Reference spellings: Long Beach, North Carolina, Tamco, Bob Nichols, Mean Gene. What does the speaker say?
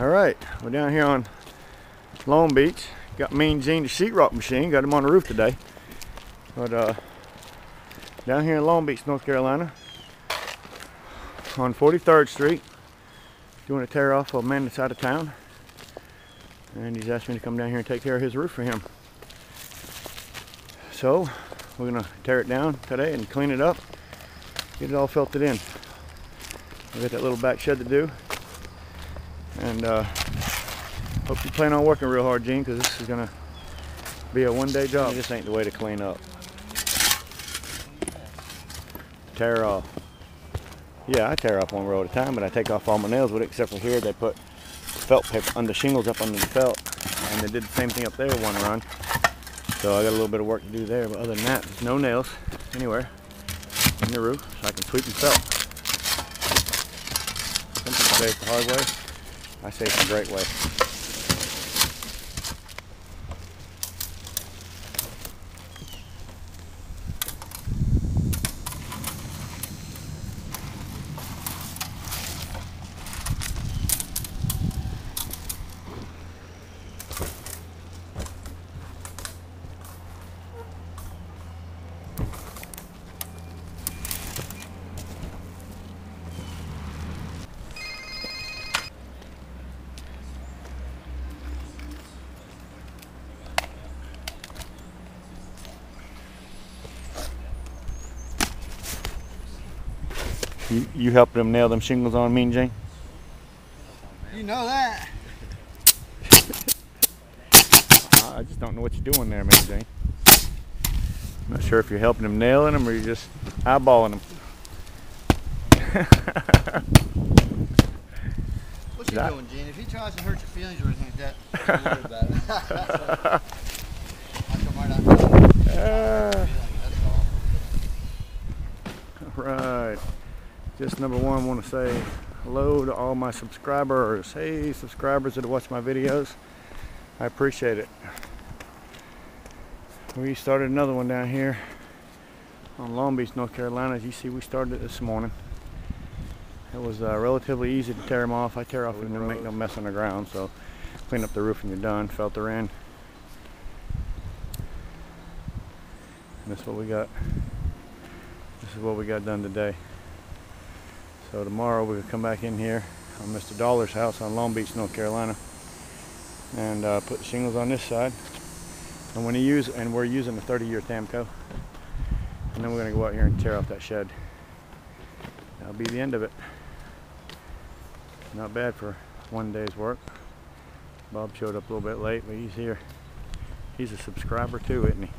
Alright, we're down here on Long Beach. Got Mean Gene, the sheetrock machine. Got him on the roof today. But down here in Long Beach, North Carolina, on 43rd Street, doing a tear off of a man that's out of town. And he's asked me to come down here and take care of his roof for him. So we're gonna tear it down today and clean it up, get it all felted in. We got that little back shed to do. And hope you plan on working real hard, Gene, because this is gonna be a one-day job. This ain't the way to clean up. Tear off. Yeah, I tear off one row at a time, but I take off all my nails with it, except for here they put felt paper under shingles up under the felt, and they did the same thing up there one run. So I got a little bit of work to do there, but other than that, there's no nails anywhere in the roof, so I can sweep and felt. Some people say it's the hard way. I say it's a great way. You helped them nail them shingles on, Mean Gene? You know that. I just don't know what you're doing there, Mean Gene. I'm not sure if you're helping them nailing them or you're just eyeballing them. What you doing, Gene? If he tries to hurt your feelings or anything like that, don't worry about it. Right. Just number one, I want to say hello to all my subscribers. Hey, subscribers that watch my videos, I appreciate it. We started another one down here on Long Beach, North Carolina. As you see, we started it this morning. It was relatively easy to tear them off. I tear off and don't make no mess on the ground. So clean up the roof and you're done. Felt her in. And that's what we got. This is what we got done today. So tomorrow we'll come back in here on Mr. Dollar's house on Long Beach, North Carolina, and put the shingles on this side. And we're using a 30-year Tamco. And then we're gonna go out here and tear off that shed. That'll be the end of it. Not bad for one day's work. Bob showed up a little bit late, but he's here. He's a subscriber too, isn't he?